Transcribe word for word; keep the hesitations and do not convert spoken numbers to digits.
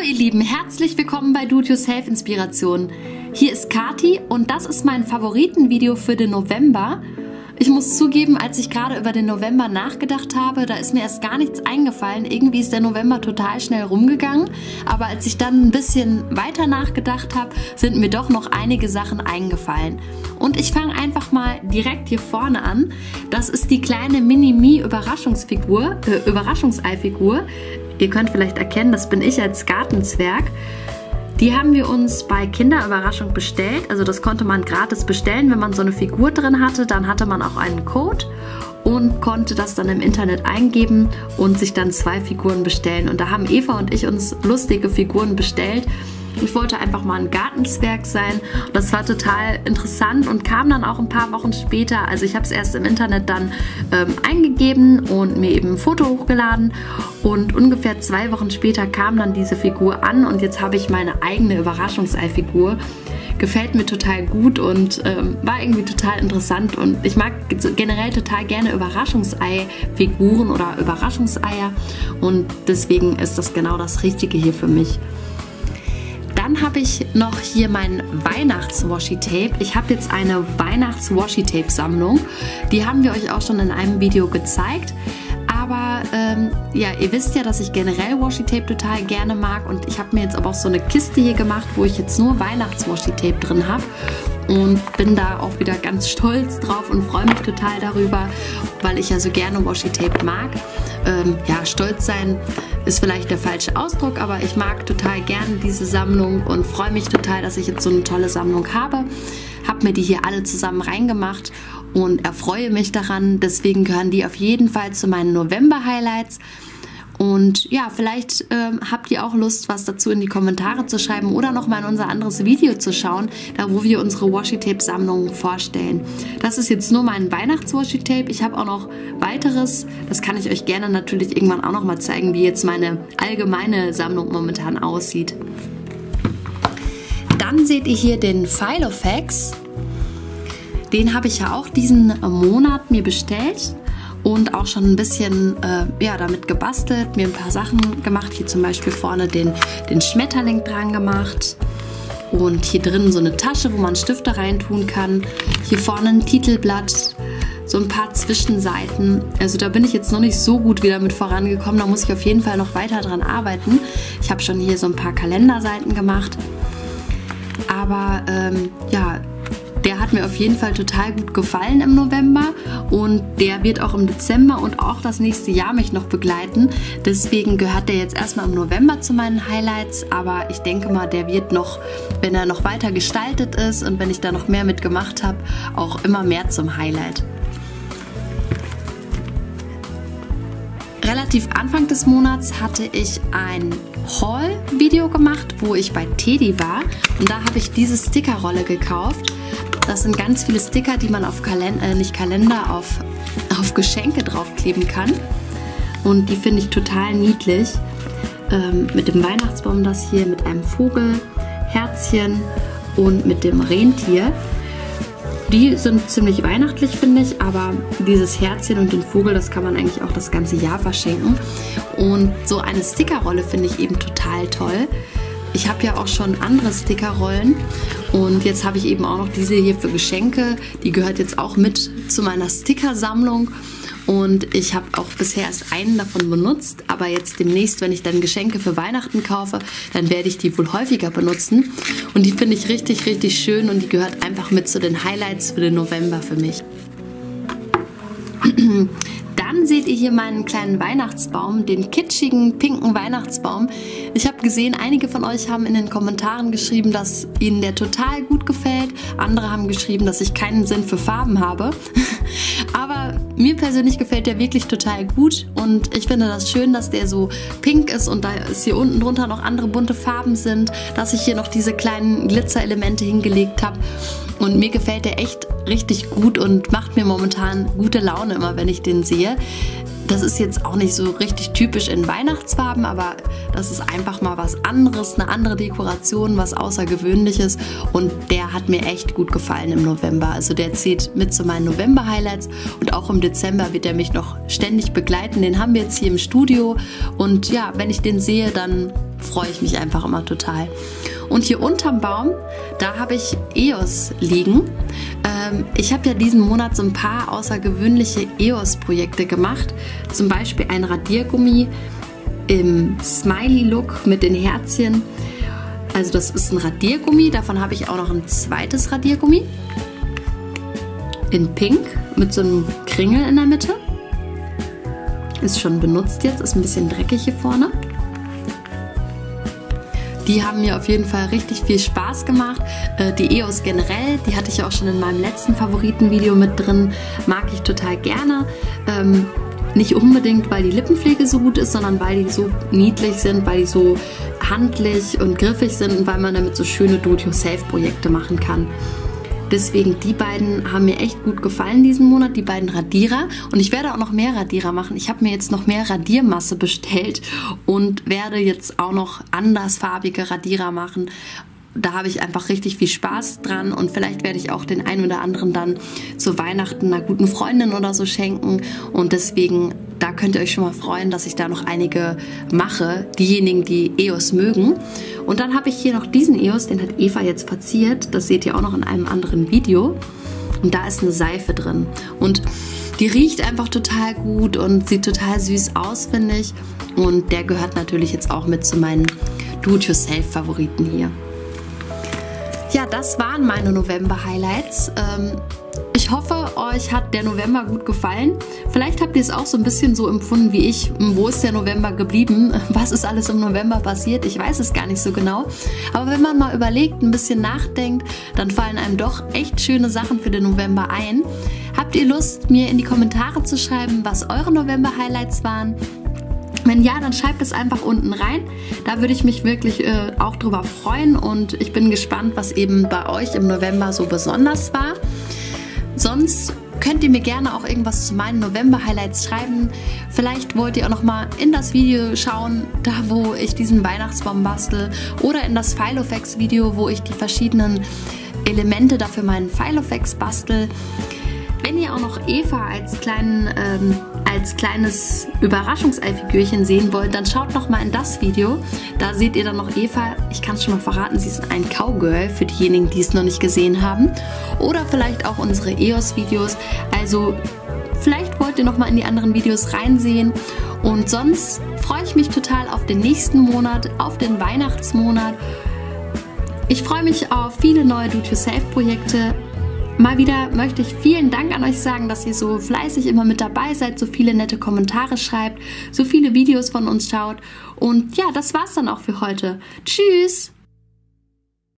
Hallo ihr Lieben, herzlich willkommen bei Do-it-yourself Inspiration. Hier ist Kati und das ist mein Favoritenvideo für den November. Ich muss zugeben, als ich gerade über den November nachgedacht habe, da ist mir erst gar nichts eingefallen. Irgendwie ist der November total schnell rumgegangen, aber als ich dann ein bisschen weiter nachgedacht habe, sind mir doch noch einige Sachen eingefallen. Und ich fange einfach mal direkt hier vorne an. Das ist die kleine Mini-Me-Überraschungsfigur, äh, Überraschungseifigur. Ihr könnt vielleicht erkennen, das bin ich als Gartenzwerg. Die haben wir uns bei Kinderüberraschung bestellt. Also das konnte man gratis bestellen. Wenn man so eine Figur drin hatte, dann hatte man auch einen Code und konnte das dann im Internet eingeben und sich dann zwei Figuren bestellen. Und da haben Eva und ich uns lustige Figuren bestellt. Ich wollte einfach mal ein Gartenzwerg sein. Das war total interessant und kam dann auch ein paar Wochen später. Also ich habe es erst im Internet dann ähm, eingegeben und mir eben ein Foto hochgeladen. Und ungefähr zwei Wochen später kam dann diese Figur an und jetzt habe ich meine eigene Überraschungseifigur. Gefällt mir total gut und ähm, war irgendwie total interessant. Und ich mag generell total gerne Überraschungsei-Figuren oder Überraschungseier. Und deswegen ist das genau das Richtige hier für mich. Dann habe ich noch hier mein Weihnachts-Washitape. Ich habe jetzt eine Weihnachts-Washitape-Sammlung. Die haben wir euch auch schon in einem Video gezeigt. Aber ähm, ja, ihr wisst ja, dass ich generell Washitape total gerne mag. Und ich habe mir jetzt aber auch so eine Kiste hier gemacht, wo ich jetzt nur Weihnachts-Washitape drin habe. Und bin da auch wieder ganz stolz drauf und freue mich total darüber, weil ich ja so gerne Washitape mag. Ähm, ja, stolz sein ist vielleicht der falsche Ausdruck, aber ich mag total gerne diese Sammlung und freue mich total, dass ich jetzt so eine tolle Sammlung habe. Habe mir die hier alle zusammen reingemacht und erfreue mich daran. Deswegen gehören die auf jeden Fall zu meinen November-Highlights. Und ja, vielleicht ähm, habt ihr auch Lust, was dazu in die Kommentare zu schreiben oder nochmal in unser anderes Video zu schauen, da wo wir unsere Washitape-Sammlung vorstellen. Das ist jetzt nur mein Weihnachts-Washitape. Ich habe auch noch weiteres. Das kann ich euch gerne natürlich irgendwann auch nochmal zeigen, wie jetzt meine allgemeine Sammlung momentan aussieht. Dann seht ihr hier den Filofax. Den habe ich ja auch diesen Monat mir bestellt. Und auch schon ein bisschen äh, ja, damit gebastelt, mir ein paar Sachen gemacht. Hier zum Beispiel vorne den, den Schmetterling dran gemacht. Und hier drin so eine Tasche, wo man Stifte reintun kann. Hier vorne ein Titelblatt, so ein paar Zwischenseiten. Also da bin ich jetzt noch nicht so gut wieder mit vorangekommen. Da muss ich auf jeden Fall noch weiter dran arbeiten. Ich habe schon hier so ein paar Kalenderseiten gemacht. Aber ähm, ja... Der hat mir auf jeden Fall total gut gefallen im November und der wird auch im Dezember und auch das nächste Jahr mich noch begleiten. Deswegen gehört der jetzt erstmal im November zu meinen Highlights, aber ich denke mal, der wird noch, wenn er noch weiter gestaltet ist und wenn ich da noch mehr mit gemacht habe, auch immer mehr zum Highlight. Relativ Anfang des Monats hatte ich ein Haul-Video gemacht, wo ich bei Teddy war und da habe ich diese Stickerrolle gekauft. Das sind ganz viele Sticker, die man auf Kalender, äh, nicht Kalender, auf, auf Geschenke draufkleben kann. Und die finde ich total niedlich. Ähm, mit dem Weihnachtsbaum das hier, mit einem Vogel, Herzchen und mit dem Rentier. Die sind ziemlich weihnachtlich, finde ich, aber dieses Herzchen und den Vogel, das kann man eigentlich auch das ganze Jahr verschenken. Und so eine Stickerrolle finde ich eben total toll. Ich habe ja auch schon andere Stickerrollen und jetzt habe ich eben auch noch diese hier für Geschenke. Die gehört jetzt auch mit zu meiner Stickersammlung und ich habe auch bisher erst einen davon benutzt, aber jetzt demnächst, wenn ich dann Geschenke für Weihnachten kaufe, dann werde ich die wohl häufiger benutzen und die finde ich richtig, richtig schön und die gehört einfach mit zu den Highlights für den November für mich. Dann seht ihr hier meinen kleinen Weihnachtsbaum, den kitschigen, pinken Weihnachtsbaum. Ich habe gesehen, einige von euch haben in den Kommentaren geschrieben, dass ihnen der total gut gefällt. Andere haben geschrieben, dass ich keinen Sinn für Farben habe. Aber mir persönlich gefällt der wirklich total gut und ich finde das schön, dass der so pink ist und da ist hier unten drunter noch andere bunte Farben sind, dass ich hier noch diese kleinen Glitzerelemente hingelegt habe. Und mir gefällt der echt richtig gut und macht mir momentan gute Laune immer, wenn ich den sehe. Das ist jetzt auch nicht so richtig typisch in Weihnachtsfarben, aber das ist einfach mal was anderes, eine andere Dekoration, was Außergewöhnliches. Und der hat mir echt gut gefallen im November. Also der zählt mit zu meinen November-Highlights und auch im Dezember wird er mich noch ständig begleiten. Den haben wir jetzt hier im Studio und ja, wenn ich den sehe, dann freue ich mich einfach immer total. Und hier unterm Baum, da habe ich E O S liegen. Ähm, ich habe ja diesen Monat so ein paar außergewöhnliche E O S-Projekte gemacht. Zum Beispiel ein Radiergummi im Smiley-Look mit den Herzchen. Also das ist ein Radiergummi, davon habe ich auch noch ein zweites Radiergummi. In Pink mit so einem Kringel in der Mitte. Ist schon benutzt jetzt, ist ein bisschen dreckig hier vorne. Die haben mir auf jeden Fall richtig viel Spaß gemacht. Die E O S generell, die hatte ich ja auch schon in meinem letzten Favoritenvideo mit drin. Mag ich total gerne. Ähm, nicht unbedingt, weil die Lippenpflege so gut ist, sondern weil die so niedlich sind, weil die so handlich und griffig sind und weil man damit so schöne Do-it-yourself-Projekte machen kann. Deswegen, die beiden haben mir echt gut gefallen diesen Monat, die beiden Radierer. Und ich werde auch noch mehr Radierer machen. Ich habe mir jetzt noch mehr Radiermasse bestellt und werde jetzt auch noch andersfarbige Radierer machen. Da habe ich einfach richtig viel Spaß dran und vielleicht werde ich auch den einen oder anderen dann zu Weihnachten einer guten Freundin oder so schenken. Und deswegen, da könnt ihr euch schon mal freuen, dass ich da noch einige mache, diejenigen, die E O S mögen. Und dann habe ich hier noch diesen E O S, den hat Eva jetzt verziert. Das seht ihr auch noch in einem anderen Video. Und da ist eine Seife drin. Und die riecht einfach total gut und sieht total süß aus, finde ich. Und der gehört natürlich jetzt auch mit zu meinen Do-it-yourself-Favoriten hier. Ja, das waren meine November-Highlights. Ähm, ich hoffe, euch hat der November gut gefallen. Vielleicht habt ihr es auch so ein bisschen so empfunden wie ich. Wo ist der November geblieben? Was ist alles im November passiert? Ich weiß es gar nicht so genau. Aber wenn man mal überlegt, ein bisschen nachdenkt, dann fallen einem doch echt schöne Sachen für den November ein. Habt ihr Lust, mir in die Kommentare zu schreiben, was eure November-Highlights waren? Wenn ja, dann schreibt es einfach unten rein. Da würde ich mich wirklich äh, auch drüber freuen und ich bin gespannt, was eben bei euch im November so besonders war. Sonst könnt ihr mir gerne auch irgendwas zu meinen November-Highlights schreiben. Vielleicht wollt ihr auch nochmal in das Video schauen, da wo ich diesen Weihnachtsbaum bastel, oder in das Filofax-Video, wo ich die verschiedenen Elemente dafür meinen Filofax bastel. Wenn ihr auch noch Eva als, kleinen, ähm, als kleines Überraschungsei-Figürchen sehen wollt, dann schaut noch mal in das Video. Da seht ihr dann noch Eva. Ich kann es schon mal verraten, sie ist ein Cowgirl für diejenigen, die es noch nicht gesehen haben. Oder vielleicht auch unsere E O S-Videos. Also vielleicht wollt ihr noch mal in die anderen Videos reinsehen. Und sonst freue ich mich total auf den nächsten Monat, auf den Weihnachtsmonat. Ich freue mich auf viele neue Do-it-yourself-Projekte. Mal wieder möchte ich vielen Dank an euch sagen, dass ihr so fleißig immer mit dabei seid, so viele nette Kommentare schreibt, so viele Videos von uns schaut. Und ja, das war's dann auch für heute. Tschüss!